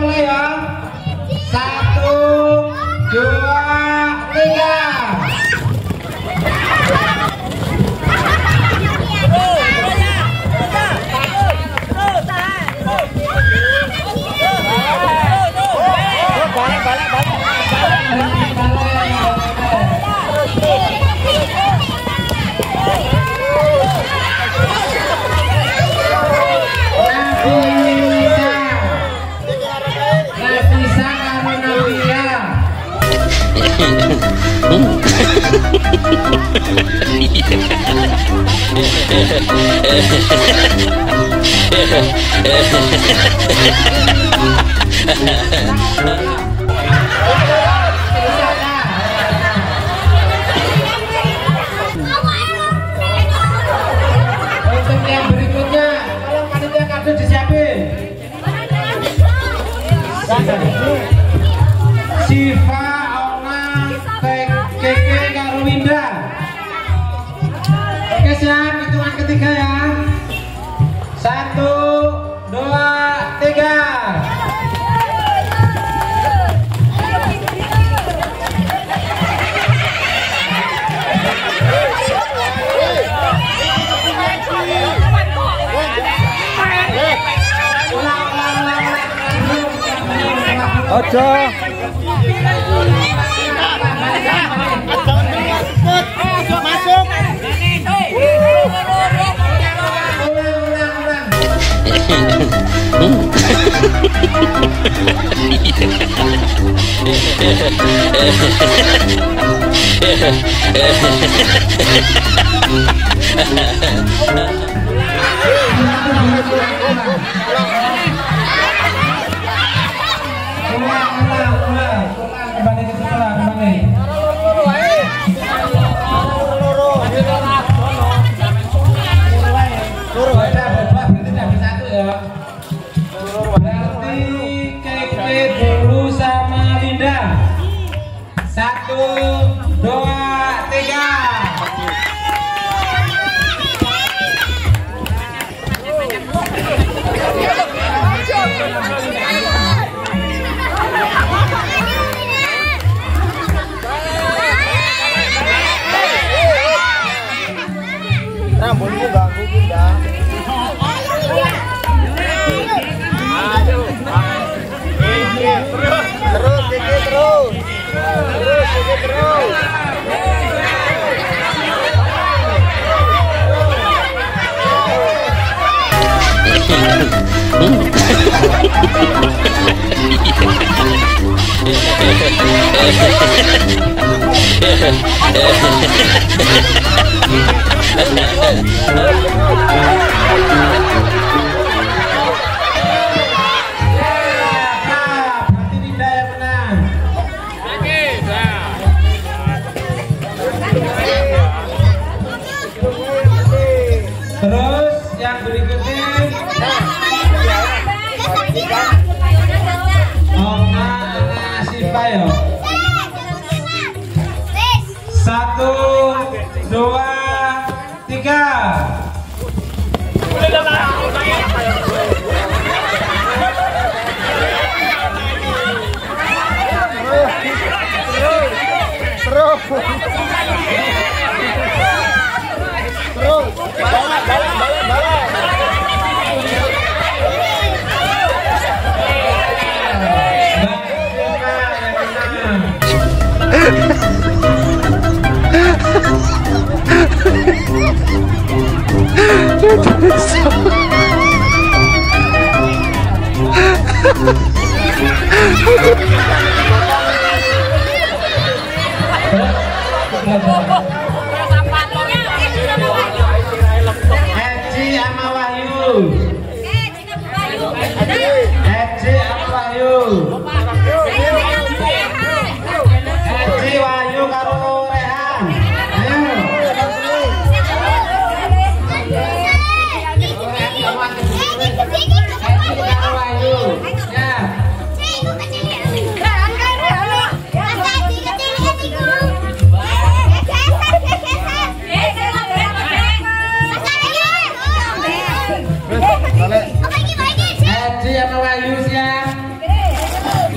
mulai ya. 1, 2, 3. Untuk yang berikutnya, tolong panitia kartu disiapin. Siva, Onang, Keke, Kak Winda. Oke, siap, hitungan ketiga ya. 1, 2, 3. Ojo. Masuk. Aji sama Wayu siap. 1, 2, 3. Jujur. 1, 2, 3.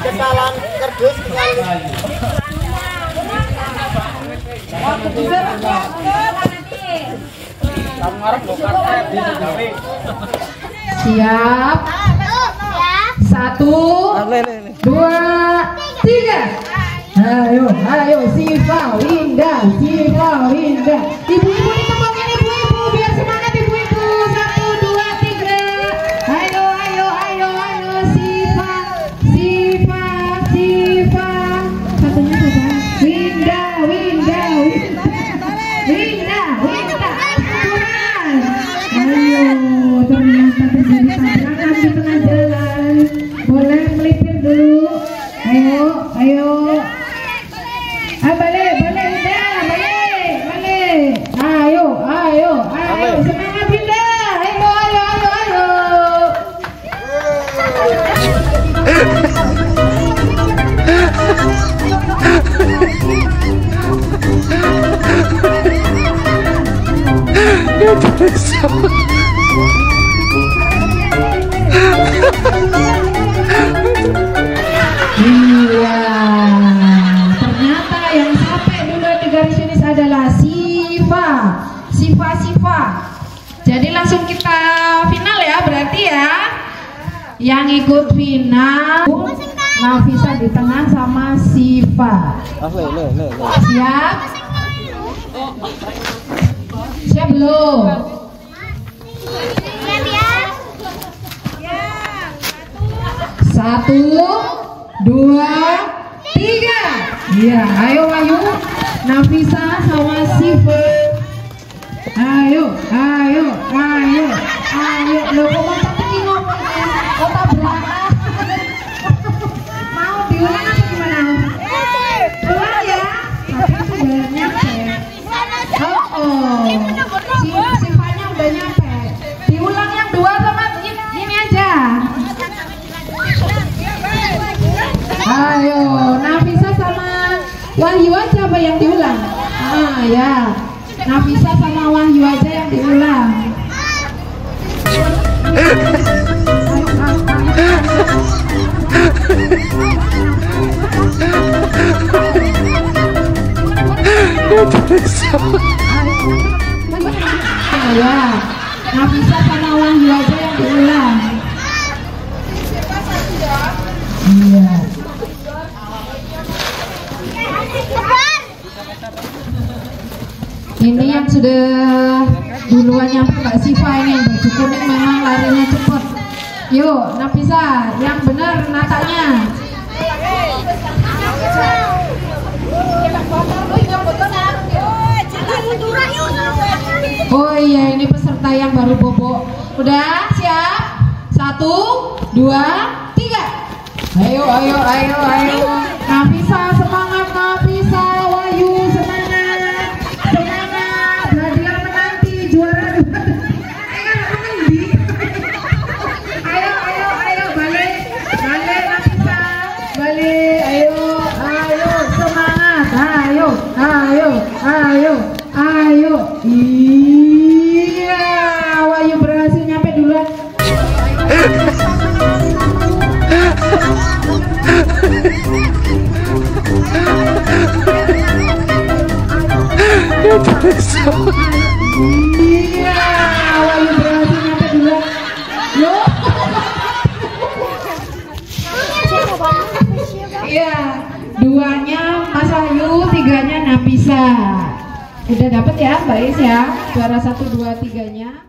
Kesalahan kerdus tinggal. Siap. 1, 2, 3. Ayo, ayo, Siva Winda, Siva Winda. Ibu-ibu ini tepatnya ibu-ibu biar semangat ibu-ibu. 1, 2, 3. Ayo, ayo, ayo, ayo, Siva. Winda. Ayo, ternyata terjadi tabrakan di tengah jalan. Boleh melipir dulu. Ayo, ayo. Balik Winda, balik. Ayo. Semangat Winda. Ayo. Iya, ternyata yang sampai duluan di garis finish adalah Siva. Jadi langsung kita final ya, berarti ya. Yang ikut final Nafisa di tengah sama Siva. Siap? Siap belum? Ya. 1, 2, 3. Ya, ayo Nafisa sama Siva. Ayo. Loh, kok mantap ini otak belakang. Mau diulang apa gimana? Ulang ya. Tapi udah nyampe. Sifatnya udah nyampe. Diulang yang 2 sama ini aja. Ayo, Nafisa sama Wahyu aja apa yang diulang? Ya. Nafisa sama Wahyu aja yang diulang. Nggak bisa sama orang dia aja yang berulang. Iya. Ini yang sudah duluan nyampe Mbak Siva ini, baju kuning memang larinya cepet. Yuk, Nafisa, yang benar natanya. Oh iya, ini peserta yang baru bobo. Udah siap? 1, 2, 3. Ayo, ayo, ayo, ayo. Nafisa semangat, Nafisa. Wahyu semangat, semangat. Hadiah menanti juara. Ayo, ayo, ayo, balik, balik Nafisa, balik. Ayo, ayo, semangat. Ayo, ayo, ayo, ayo. Iya, Wahyu berhasil nyampe duluan. Iya, Wahyu berhasil nyampe duluan. Iya, 2-nya Mas Wahyu, 3-nya Nafisa. Udah dapet ya Mbak Is ya, juara 1, 2, 3-nya.